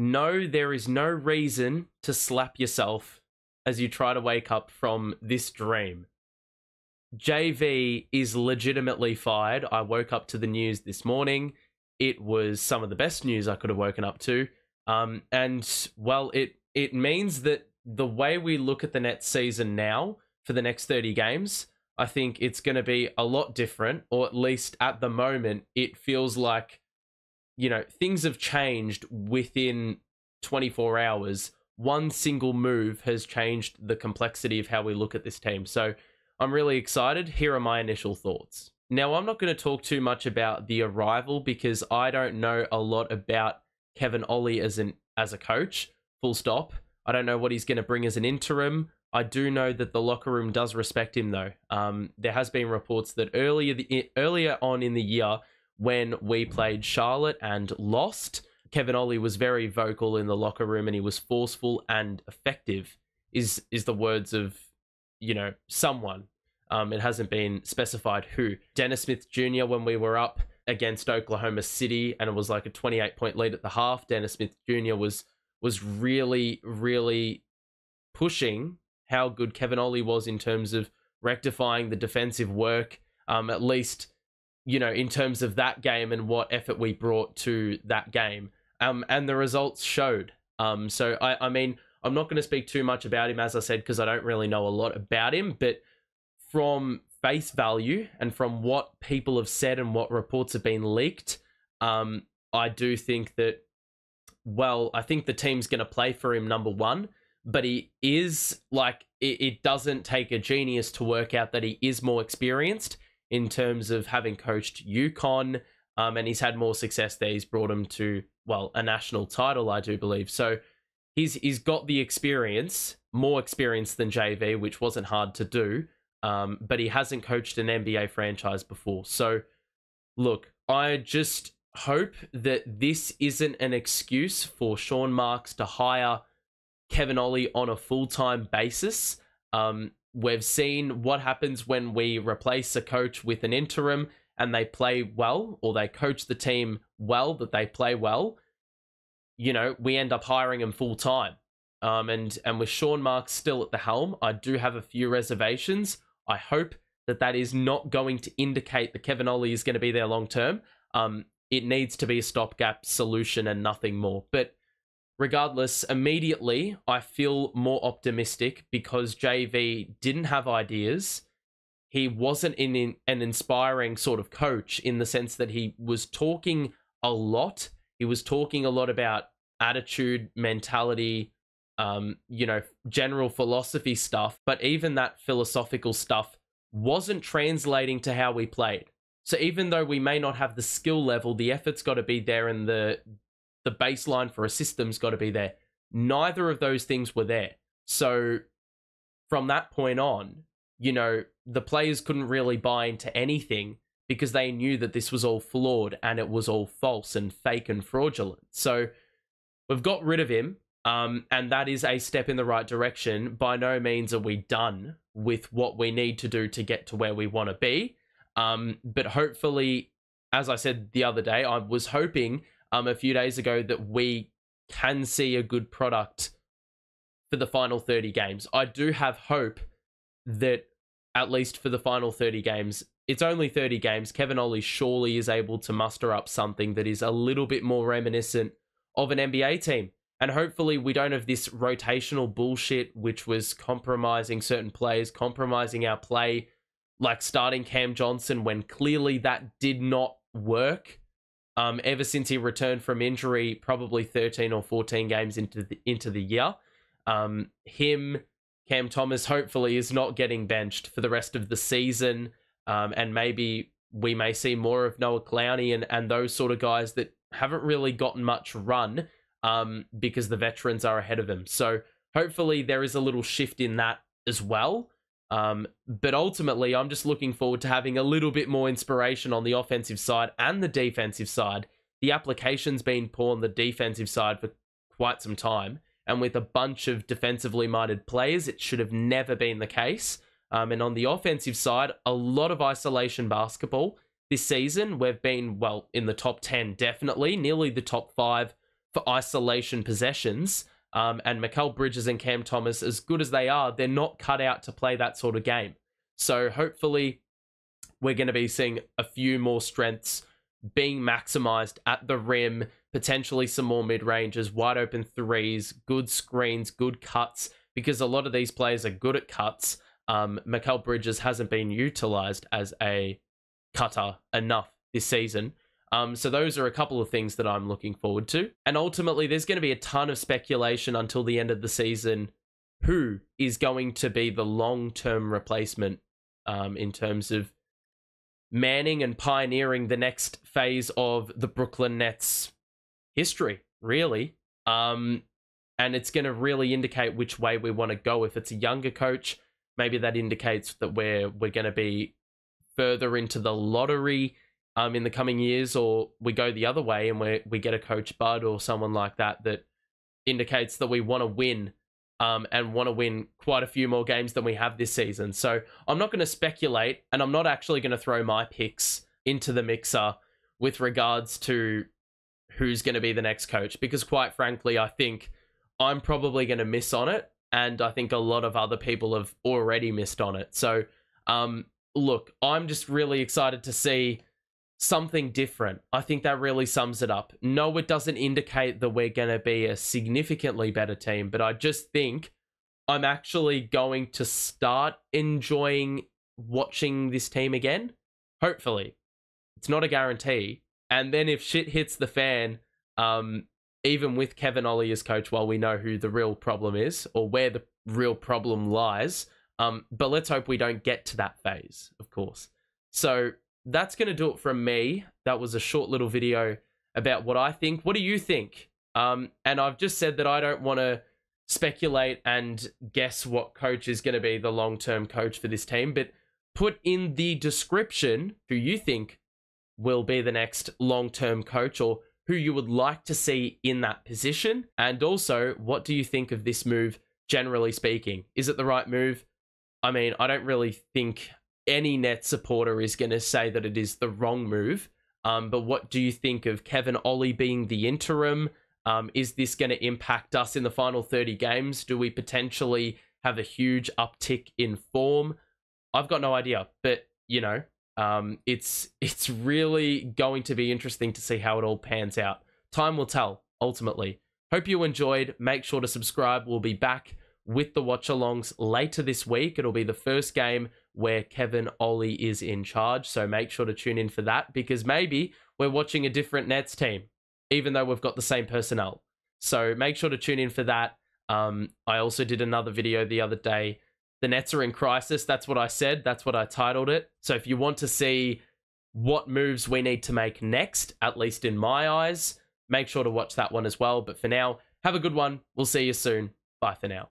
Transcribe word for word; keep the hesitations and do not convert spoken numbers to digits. no, there is no reason to slap yourself as you try to wake up from this dream. J V is legitimately fired. I woke up to the news this morning. It was some of the best news I could have woken up to. Um, and, well, it, it means that the way we look at the Nets season now for the next thirty games, I think it's going to be a lot different, or at least at the moment, it feels like, you know, things have changed within twenty-four hours. One single move has changed the complexity of how we look at this team. So I'm really excited. Here are my initial thoughts. Now, I'm not going to talk too much about the arrival because I don't know a lot about Kevin Ollie as an as a coach, full stop. I don't know what he's going to bring as an interim. I do know that the locker room does respect him, though. Um, there has been reports that earlier the, earlier on in the year, when we played Charlotte and lost, Kevin Ollie was very vocal in the locker room and he was forceful and effective, is is the words of, you know, someone. Um, it hasn't been specified who. Dennis Smith Junior, when we were up against Oklahoma City and it was like a twenty-eight point lead at the half, Dennis Smith Junior was was really, really pushing how good Kevin Ollie was in terms of rectifying the defensive work, um, at least, you know, in terms of that game and what effort we brought to that game. Um, and the results showed. Um, so, I, I mean, I'm not going to speak too much about him, as I said, because I don't really know a lot about him. But from face value and from what people have said and what reports have been leaked, um, I do think that, well, I think the team's going to play for him, number one. But he is, like, it, it doesn't take a genius to work out that he is more experienced in terms of having coached UConn, um, and he's had more success there. He's brought him to, well, a national title, I do believe. So he's he's got the experience, more experience than J V, which wasn't hard to do, um, but he hasn't coached an N B A franchise before. So, look, I just hope that this isn't an excuse for Sean Marks to hire Kevin Ollie on a full-time basis. Um, we've seen what happens when we replace a coach with an interim and they play well, or they coach the team well, that they play well. You know, we end up hiring him full-time. Um, and, and with Sean Marks still at the helm, I do have a few reservations. I hope that that is not going to indicate that Kevin Ollie is going to be there long-term. Um, it needs to be a stopgap solution and nothing more. But regardless, immediately, I feel more optimistic because J V didn't have ideas. He wasn't in, in an inspiring sort of coach in the sense that he was talking a lot. He was talking a lot about attitude, mentality, um, you know, general philosophy stuff. But even that philosophical stuff wasn't translating to how we played. So even though we may not have the skill level, the effort's got to be there and the The baseline for a system's got to be there. Neither of those things were there. So from that point on, you know, the players couldn't really buy into anything because they knew that this was all flawed and it was all false and fake and fraudulent. So we've got rid of him, um, and that is a step in the right direction. By no means are we done with what we need to do to get to where we want to be. Um, but hopefully, as I said the other day, I was hoping Um, a few days ago that we can see a good product for the final thirty games. I do have hope that at least for the final thirty games, it's only thirty games, Kevin Ollie surely is able to muster up something that is a little bit more reminiscent of an N B A team. And hopefully we don't have this rotational bullshit, which was compromising certain players, compromising our play, like starting Cam Johnson when clearly that did not work. Um, ever since he returned from injury, probably thirteen or fourteen games into the, into the year. Um, him, Cam Thomas, hopefully is not getting benched for the rest of the season. Um, and maybe we may see more of Noah Clowney and, and those sort of guys that haven't really gotten much run um, because the veterans are ahead of him. So hopefully there is a little shift in that as well. Um, but ultimately, I'm just looking forward to having a little bit more inspiration on the offensive side and the defensive side. The application's been poor on the defensive side for quite some time. And with a bunch of defensively minded players, it should have never been the case. Um, and on the offensive side, a lot of isolation basketball. This season, we've been, well, in the top ten, definitely. Nearly the top five for isolation possessions. Um, and Mikal Bridges and Cam Thomas, as good as they are, they're not cut out to play that sort of game. So hopefully we're going to be seeing a few more strengths being maximized at the rim, potentially some more mid-ranges, wide open threes, good screens, good cuts, because a lot of these players are good at cuts. Um, Mikal Bridges hasn't been utilized as a cutter enough this season. Um, so those are a couple of things that I'm looking forward to. And ultimately, there's going to be a ton of speculation until the end of the season who is going to be the long-term replacement um, in terms of manning and pioneering the next phase of the Brooklyn Nets history, really. Um, and it's going to really indicate which way we want to go. If it's a younger coach, maybe that indicates that we're, we're going to be further into the lottery Um, in the coming years, or we go the other way and we we get a Coach Bud or someone like that that indicates that we want to win um, and want to win quite a few more games than we have this season. So I'm not going to speculate, and I'm not actually going to throw my picks into the mixer with regards to who's going to be the next coach, because quite frankly, I think I'm probably going to miss on it, and I think a lot of other people have already missed on it. So um, look, I'm just really excited to see something different. I think that really sums it up. No, it doesn't indicate that we're going to be a significantly better team, but I just think I'm actually going to start enjoying watching this team again. Hopefully. It's not a guarantee. And then if shit hits the fan, um, even with Kevin Ollie as coach, while we know who the real problem is or where the real problem lies, um, but let's hope we don't get to that phase, of course. So that's going to do it from me. That was a short little video about what I think. What do you think? Um, and I've just said that I don't want to speculate and guess what coach is going to be the long-term coach for this team, but put in the description who you think will be the next long-term coach or who you would like to see in that position. And also, what do you think of this move, generally speaking? Is it the right move? I mean, I don't really think any Nets supporter is going to say that it is the wrong move. Um, but what do you think of Kevin Ollie being the interim? Um, is this going to impact us in the final thirty games? Do we potentially have a huge uptick in form? I've got no idea, but you know, um, it's, it's really going to be interesting to see how it all pans out. Time will tell, ultimately. Hope you enjoyed. Make sure to subscribe. We'll be back with the watch-alongs later this week. It'll be the first game where Kevin Ollie is in charge, so make sure to tune in for that, because maybe we're watching a different Nets team, even though we've got the same personnel. So make sure to tune in for that. Um, I also did another video the other day. The Nets are in crisis. That's what I said. That's what I titled it. So if you want to see what moves we need to make next, at least in my eyes, make sure to watch that one as well. But for now, have a good one. We'll see you soon. Bye for now.